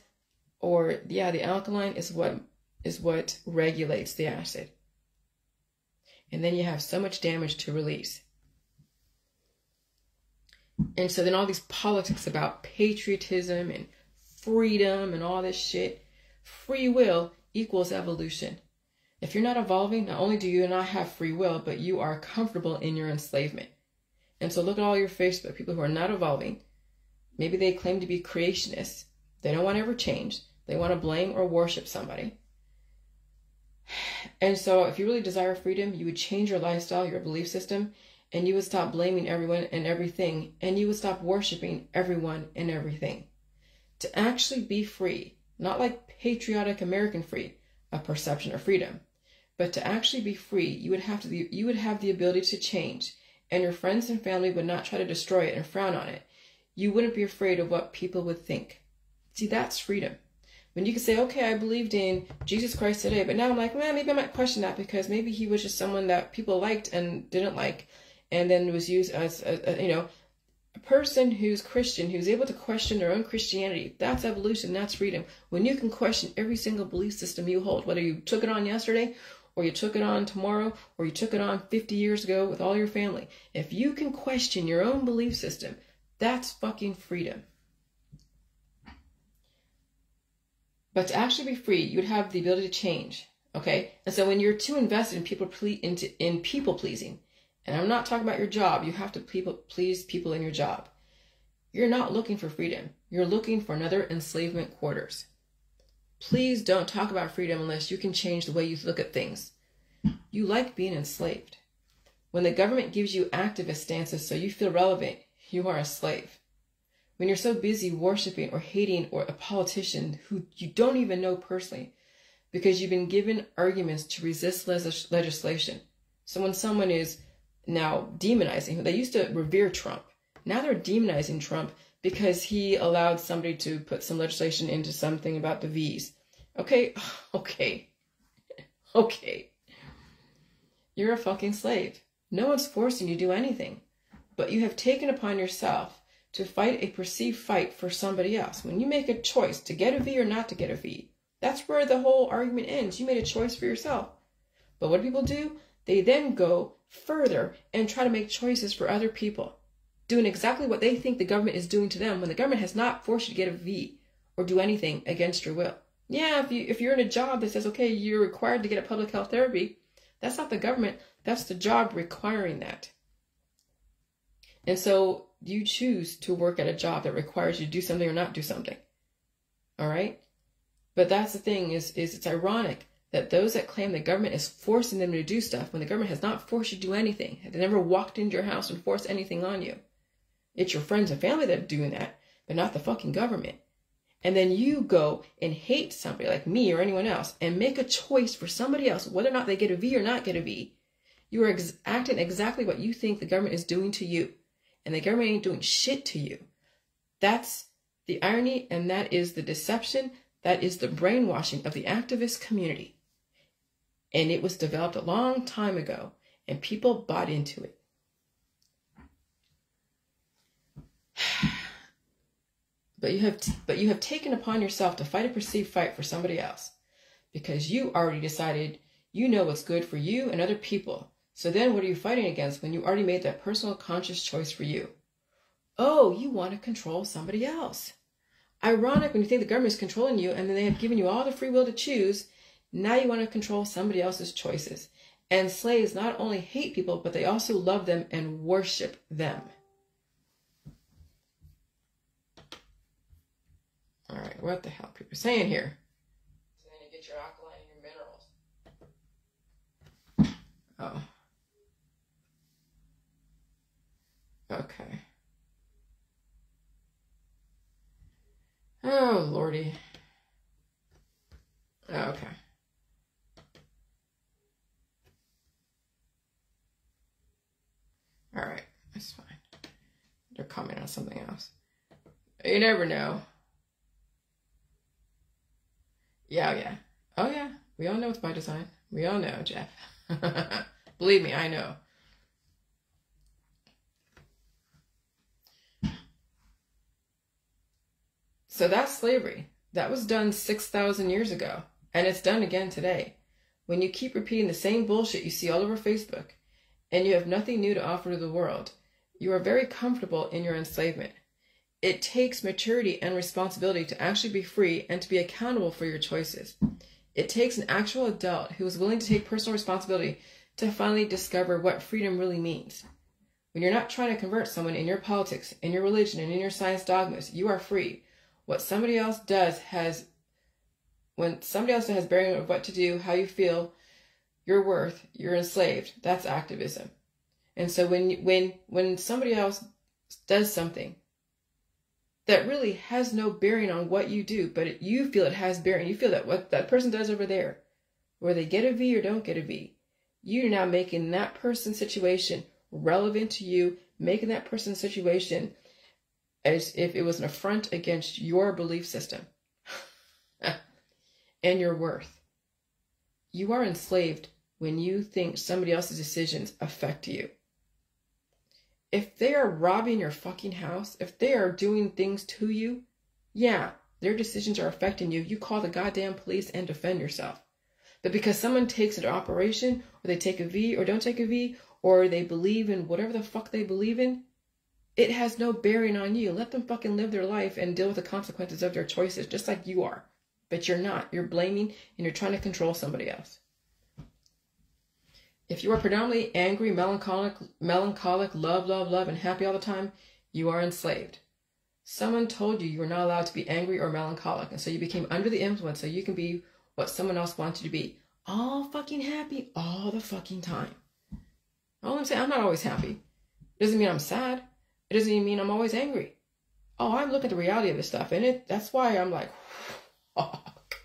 or yeah, the alkaline is what regulates the acid. And then you have so much damage to release. And so then all these politics about patriotism and freedom and all this shit, free will equals evolution. If you're not evolving, not only do you not have free will, but you are comfortable in your enslavement. And so look at all your Facebook people who are not evolving. Maybe they claim to be creationists. They don't want to ever change. They want to blame or worship somebody. And so if you really desire freedom, you would change your lifestyle, your belief system, and you would stop blaming everyone and everything, and you would stop worshiping everyone and everything. To actually be free, not like patriotic American free, a perception of freedom, but to actually be free, you would have the ability to change, and your friends and family would not try to destroy it and frown on it. You wouldn't be afraid of what people would think. See, that's freedom. When you can say, okay, I believed in Jesus Christ today, but now I'm like, man, maybe I might question that, because maybe he was just someone that people liked and didn't like, and then was used as, a person who's Christian, who's able to question their own Christianity. That's evolution. That's freedom. When you can question every single belief system you hold, whether you took it on yesterday, or you took it on tomorrow, or you took it on 50 years ago with all your family. If you can question your own belief system, that's fucking freedom. But to actually be free, you would have the ability to change, okay? And so when you're too invested in people pleasing, and I'm not talking about your job, you have to please people in your job. You're not looking for freedom. You're looking for another enslavement quarters. Please don't talk about freedom unless you can change the way you look at things. You like being enslaved. When the government gives you activist stances so you feel relevant, you are a slave. When you're so busy worshiping or hating or a politician who you don't even know personally, because you've been given arguments to resist legislation. So when someone is now demonizing, they used to revere Trump. Now they're demonizing Trump because he allowed somebody to put some legislation into something about the V's. Okay, okay, okay. You're a fucking slave. No one's forcing you to do anything, but you have taken upon yourself to fight a perceived fight for somebody else. When you make a choice to get a V or not to get a V, that's where the whole argument ends. You made a choice for yourself. But what do people do? They then go further and try to make choices for other people, doing exactly what they think the government is doing to them when the government has not forced you to get a V or do anything against your will. Yeah, if you're in a job that says, okay, you're required to get a public health therapy, that's not the government. That's the job requiring that. And so you choose to work at a job that requires you to do something or not do something. All right? But that's the thing, is it's ironic that those that claim the government is forcing them to do stuff when the government has not forced you to do anything. They never walked into your house and forced anything on you. It's your friends and family that are doing that, but not the fucking government. And then you go and hate somebody like me or anyone else and make a choice for somebody else, whether or not they get a V or not get a V. You are acting exactly what you think the government is doing to you. And the government ain't doing shit to you. That's the irony, and that is the deception. That is the brainwashing of the activist community. And it was developed a long time ago, and people bought into it. But you have taken upon yourself to fight a perceived fight for somebody else, because you already decided you know what's good for you and other people. So then what are you fighting against when you already made that personal conscious choice for you? Oh, you want to control somebody else. Ironic when you think the government is controlling you, and then they have given you all the free will to choose. Now you want to control somebody else's choices. And slaves not only hate people, but they also love them and worship them. All right, what the hell people are saying here? So then you get your alkaline and your minerals. Oh. Okay. Oh, Lordy. Okay. All right, that's fine. They're commenting on something else. You never know. Yeah, yeah. Oh, yeah. We all know it's by design. We all know, Jeff. Believe me, I know. So that's slavery. That was done 6,000 years ago, and it's done again today. When you keep repeating the same bullshit you see all over Facebook, and you have nothing new to offer to the world, you are very comfortable in your enslavement. It takes maturity and responsibility to actually be free and to be accountable for your choices. It takes an actual adult who is willing to take personal responsibility to finally discover what freedom really means. When you're not trying to convert someone in your politics, in your religion, and in your science dogmas, you are free. What somebody else does has, when somebody else has bearing of what to do, how you feel, your worth, you're enslaved. That's activism. And so when somebody else does something that really has no bearing on what you do, but you feel it has bearing, you feel that what that person does over there, where they get a V or don't get a V, you're now making that person's situation relevant to you, making that person's situation as if it was an affront against your belief system and your worth. You are enslaved when you think somebody else's decisions affect you. If they are robbing your fucking house, if they are doing things to you, yeah, their decisions are affecting you. You call the goddamn police and defend yourself. But because someone takes an operation, or they take a V or don't take a V, or they believe in whatever the fuck they believe in, it has no bearing on you. Let them fucking live their life and deal with the consequences of their choices, just like you are. But you're not. You're blaming and you're trying to control somebody else. If you are predominantly angry, melancholic, love, and happy all the time, you are enslaved. Someone told you were not allowed to be angry or melancholic, and so you became under the influence so you can be what someone else wants you to be. All fucking happy all the fucking time. All I'm saying, I'm not always happy. Doesn't mean I'm sad. It doesn't even mean I'm always angry. Oh, I'm looking at the reality of this stuff, and that's why I'm like, fuck.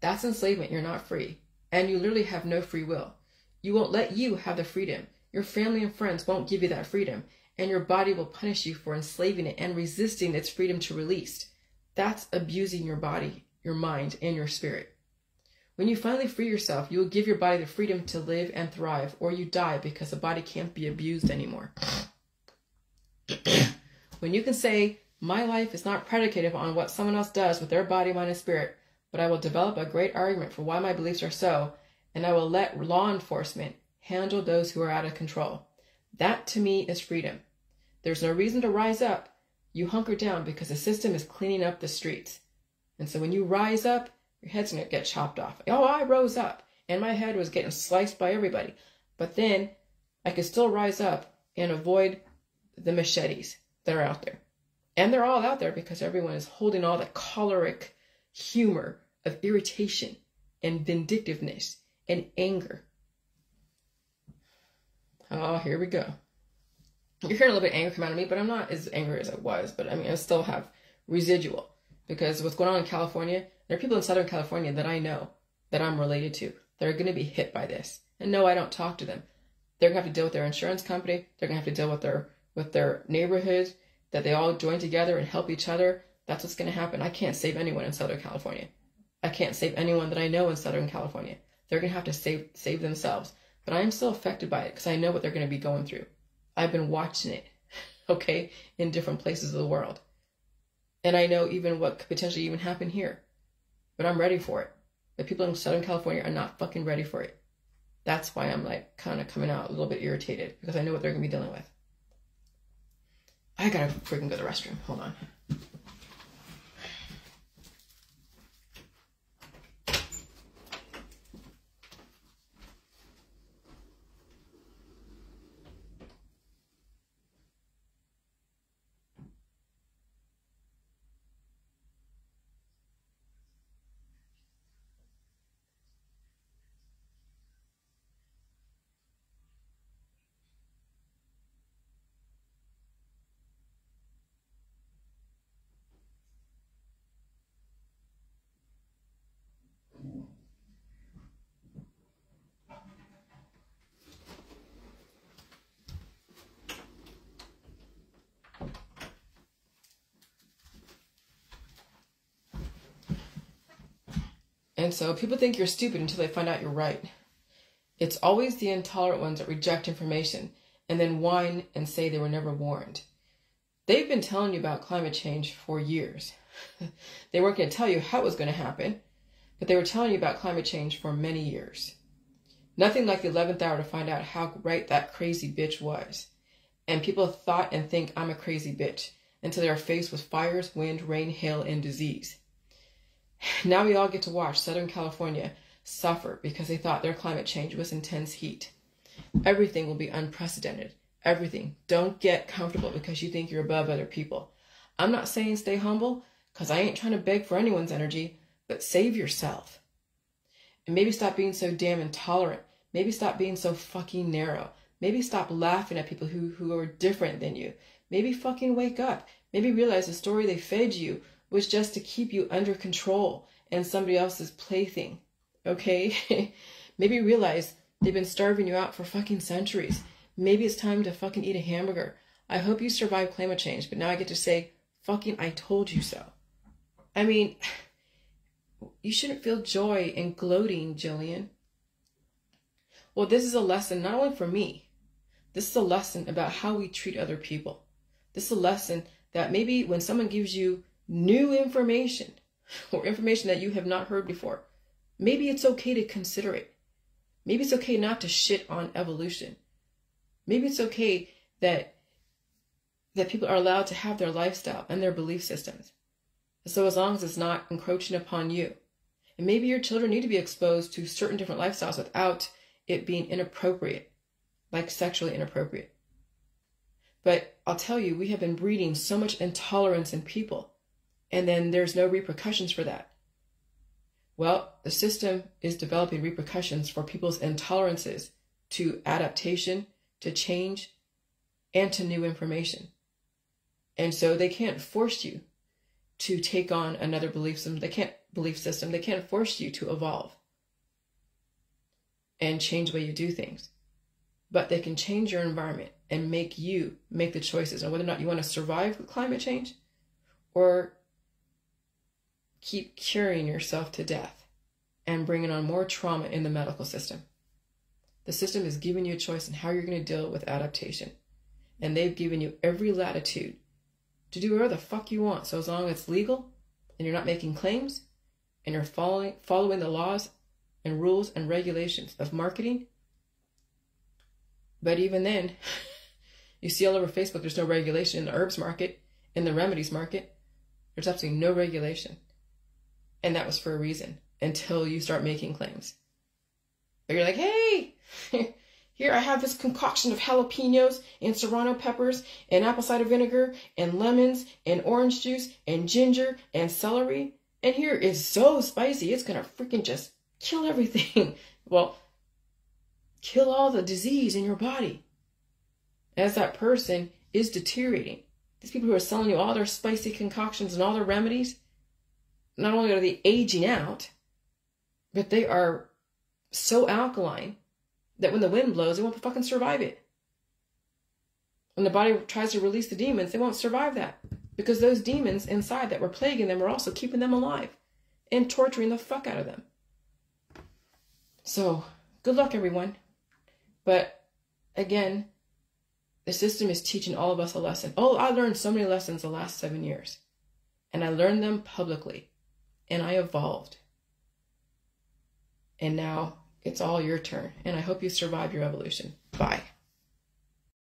That's enslavement. You're not free, and you literally have no free will. You won't let you have the freedom. Your family and friends won't give you that freedom, and your body will punish you for enslaving it and resisting its freedom to release. That's abusing your body, your mind, and your spirit. When you finally free yourself, you will give your body the freedom to live and thrive, or you die because the body can't be abused anymore. When you can say, my life is not predicated on what someone else does with their body, mind, and spirit, but I will develop a great argument for why my beliefs are so, and I will let law enforcement handle those who are out of control. That, to me, is freedom. There's no reason to rise up. You hunker down because the system is cleaning up the streets. And so when you rise up, your head's going to get chopped off. Oh, I rose up, and my head was getting sliced by everybody. But then I could still rise up and avoid the machetes that are out there. And they're all out there because everyone is holding all that choleric humor of irritation and vindictiveness and anger. Oh, here we go. You're hearing a little bit of anger come out of me, but I'm not as angry as I was. But I mean, I still have residual, because what's going on in California, there are people in Southern California that I know, that I'm related to, that are going to be hit by this. And no, I don't talk to them. They're going to have to deal with their insurance company. They're going to have to deal with their neighborhood, that they all join together and help each other. That's what's going to happen. I can't save anyone in Southern California. I can't save anyone that I know in Southern California. They're going to have to save themselves. But I am still affected by it because I know what they're going to be going through. I've been watching it, okay, in different places of the world. And I know even what could potentially even happen here. But I'm ready for it. The people in Southern California are not fucking ready for it. That's why I'm like kind of coming out a little bit irritated, because I know what they're going to be dealing with. I gotta freaking go to the restroom. Hold on. And so people think you're stupid until they find out you're right. It's always the intolerant ones that reject information and then whine and say they were never warned. They've been telling you about climate change for years. They weren't going to tell you how it was going to happen, but they were telling you about climate change for many years. Nothing like the 11th hour to find out how right that crazy bitch was. And people thought and think I'm a crazy bitch until they are faced with fires, wind, rain, hail, and disease. Now we all get to watch Southern California suffer because they thought their climate change was intense heat. Everything will be unprecedented. Everything. Don't get comfortable because you think you're above other people. I'm not saying stay humble, because I ain't trying to beg for anyone's energy, but save yourself. And maybe stop being so damn intolerant. Maybe stop being so fucking narrow. Maybe stop laughing at people who are different than you. Maybe fucking wake up. Maybe realize the story they fed you was just to keep you under control and somebody else's plaything, okay? Maybe realize they've been starving you out for fucking centuries. Maybe it's time to fucking eat a hamburger. I hope you survive climate change, but now I get to say, fucking I told you so. I mean, you shouldn't feel joy and gloating, Jillian. Well, this is a lesson not only for me. This is a lesson about how we treat other people. This is a lesson that maybe when someone gives you new information or information that you have not heard before, maybe it's okay to consider it. Maybe it's okay not to shit on evolution. Maybe it's okay that people are allowed to have their lifestyle and their belief systems. So as long as it's not encroaching upon you. And maybe your children need to be exposed to certain different lifestyles without it being inappropriate, like sexually inappropriate. But I'll tell you, we have been breeding so much intolerance in people. And then there's no repercussions for that. Well, the system is developing repercussions for people's intolerances to adaptation, to change, and to new information. And so they can't force you to take on another belief system. They can't force you to evolve and change the way you do things. but they can change your environment and make you make the choices on whether or not you want to survive with climate change or keep curing yourself to death and bringing on more trauma in the medical system. The system is giving you a choice in how you're going to deal with adaptation. And they've given you every latitude to do whatever the fuck you want. So as long as it's legal and you're not making claims and you're following the laws and rules and regulations of marketing. But even then, you see all over Facebook, there's no regulation in the herbs market, in the remedies market. There's absolutely no regulation. And that was for a reason, until you start making claims. But you're like, hey, here I have this concoction of jalapenos and serrano peppers and apple cider vinegar and lemons and orange juice and ginger and celery. And here is so spicy, it's going to freaking just kill everything. Well, kill all the disease in your body. As that person is deteriorating. These people who are selling you all their spicy concoctions and all their remedies, not only are they aging out, but they are so alkaline that when the wind blows, they won't fucking survive it. When the body tries to release the demons, they won't survive that. Because those demons inside that were plaguing them were also keeping them alive and torturing the fuck out of them. So, good luck, everyone. But, again, the system is teaching all of us a lesson. Oh, I learned so many lessons the last 7 years. And I learned them publicly. And I evolved. And now, it's all your turn. And I hope you survive your evolution. Bye.